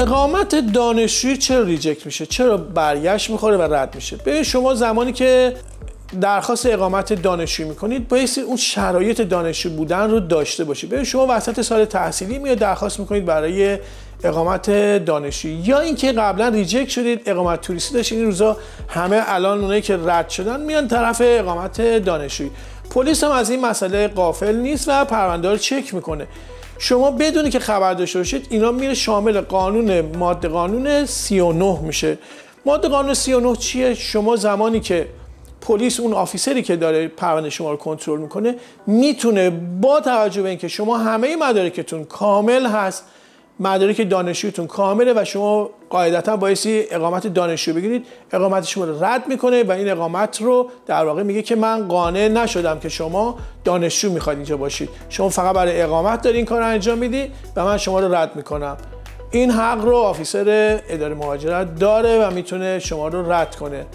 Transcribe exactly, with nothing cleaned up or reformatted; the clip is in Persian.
اقامت دانشجویی چرا ریجکت میشه؟ چرا برگشت میخوره و رد میشه؟ ببین شما زمانی که درخواست اقامت دانشجویی میکنید باید اون شرایط دانشجو بودن رو داشته باشید. ببین شما وسط سال تحصیلی میاد درخواست میکنید برای اقامت دانشجویی، یا اینکه قبلا ریجکت شدید اقامت توریستی داشتید. این روزا همه الان اونایی که رد شدن میان طرف اقامت دانشجویی. پلیس هم از این مسئله غافل نیست و پرونده رو چک میکنه. شما بدونی که خبر داشته باشید اینا میره شامل قانون ماده قانون سی و نه میشه. ماده قانون سی و نه چیه؟ شما زمانی که پلیس اون آفیسری که داره پرونده شما رو کنترل میکنه میتونه با توجه به اینکه شما همه مدارکتون کامل هست، مدارک دانشجویتون کامله و شما قاعدتا بایستی اقامت دانشجو بگیرید، اقامت شما رو رد میکنه و این اقامت رو در واقع میگه که من قانع نشدم که شما دانشجو میخواید اینجا باشید، شما فقط برای اقامت دارین این کار رو انجام میدی و من شما رو رد میکنم. این حق رو آفیسر اداره مهاجرت داره و میتونه شما رو رد کنه.